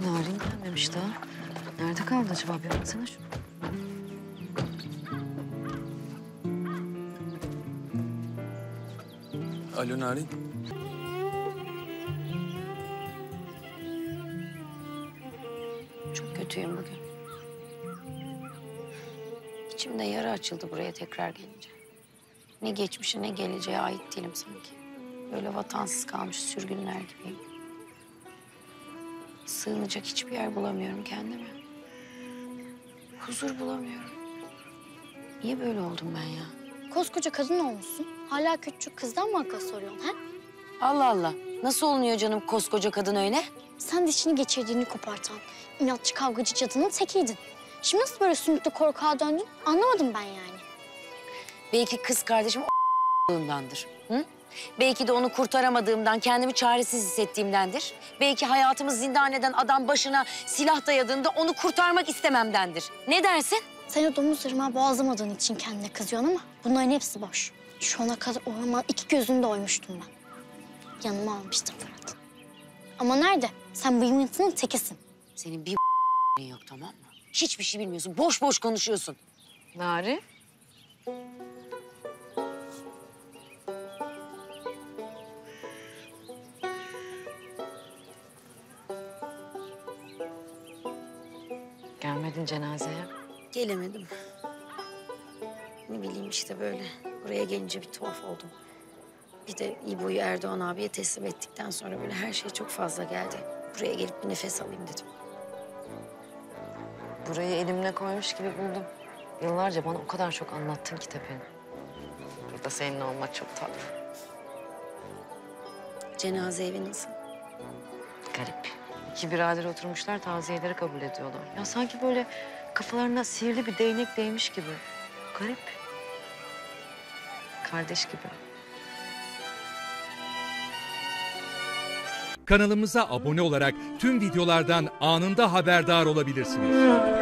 Narin gelmemiş daha. Nerede kaldı acaba? Bir baksana şunu. Alo Narin. Çok kötüyüm bugün. İçimde yara açıldı buraya tekrar gelince. Ne geçmişe ne geleceğe ait değilim sanki. Böyle vatansız kalmış sürgünler gibiyim. Sığınacak hiçbir yer bulamıyorum kendime. Huzur bulamıyorum. Niye böyle oldum ben ya? Koskoca kadın olmuşsun. Hala küçük kızdan mı akıl soruyorsun he? Allah Allah. Nasıl olunuyor canım koskoca kadın öyle? Sen dişini geçirdiğini kopartan, inatçı kavgacı cadının tekiydin. Şimdi nasıl böyle sümüklü korkağa döndün anlamadım ben yani. Belki kız kardeşim o*****'ındandır. Hı? Belki de onu kurtaramadığımdan, kendimi çaresiz hissettiğimdendir. Belki hayatımı zindan eden adam başına silah dayadığında onu kurtarmak istememdendir. Ne dersin? Sen o domuz ırmağı boğazlamadığın için kendine kızıyorsun ama bunların hepsi boş. Şu ana kadar o ırmağı iki gözünde oymuştum ben. Yanıma almıştım Fırat. Ama nerede? Sen bu yumurtanın tekisin. Senin bir yok tamam mı? Hiçbir şey bilmiyorsun. Boş boş konuşuyorsun. Narin. Gelmedin cenazeye. Gelemedim. Ne bileyim işte böyle. Buraya gelince bir tuhaf oldum. Bir de İbo'yu Erdoğan abiye teslim ettikten sonra böyle her şey çok fazla geldi. Buraya gelip bir nefes alayım dedim. Burayı elimle koymuş gibi buldum. Yıllarca bana o kadar çok anlattın ki tepeni. Burada seninle olmak çok tatlı. Cenaze evi nasıl? Garip. İki birader oturmuşlar, taziyeleri kabul ediyorlar. Ya sanki böyle kafalarına sihirli bir değnek değmiş gibi. Garip. Kardeş gibi. Kanalımıza abone olarak tüm videolardan anında haberdar olabilirsiniz.